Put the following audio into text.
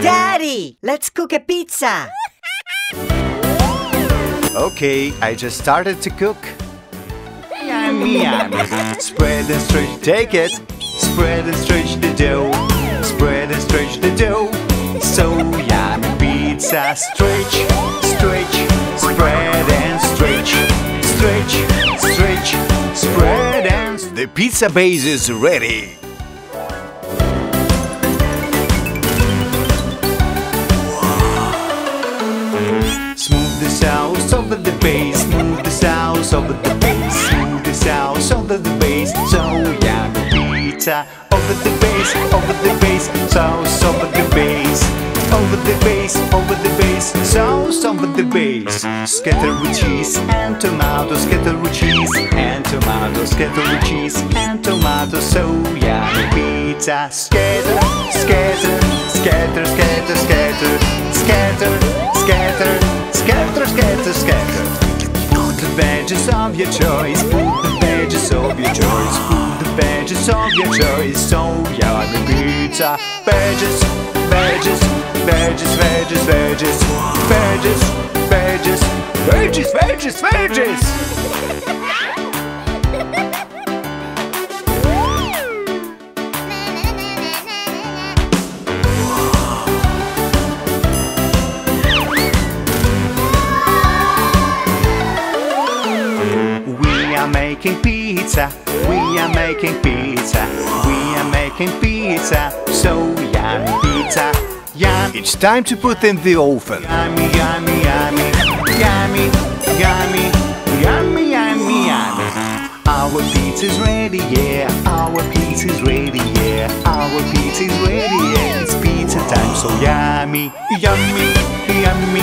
Daddy, let's cook a pizza. Okay, I just started to cook. Yummy, yummy. Spread and stretch, take it. Spread and stretch the dough. Spread and stretch the dough. So yummy pizza. Stretch, stretch, spread and stretch. Stretch, stretch, spread and... The pizza base is ready. Smooth the sauce over the base. Smooth the sauce over the base. Smooth the sauce over the base. So yummy pizza. Over the base, over the base. Sauce over the base. Over the base, over the base. Sauce over the base. Scatter with cheese and tomato. Scatter with cheese and tomato. Scatter with cheese and tomato. So yummy pizza. Scatter, scatter, scatter, scatter, scatter, scatter. Scatter, scatter, scatter, scatter. Put the veggies of your choice. Put the veggies of your choice. Put the veggies of your choice. So yummy pizza. Veggies, veggies, veggies, veggies, veggies. Veggies, veggies, veggies, veggies, veggies. We are making pizza, we are making pizza, we are making pizza, so yummy pizza, yum. It's time to put in the oven. Yummy, yummy, yummy, yummy, yummy, yummy, yummy, yummy. Our pizza's ready, yeah, our pizza's ready, yeah, our pizza's ready, yeah. It's pizza time, so yummy, yummy, yummy.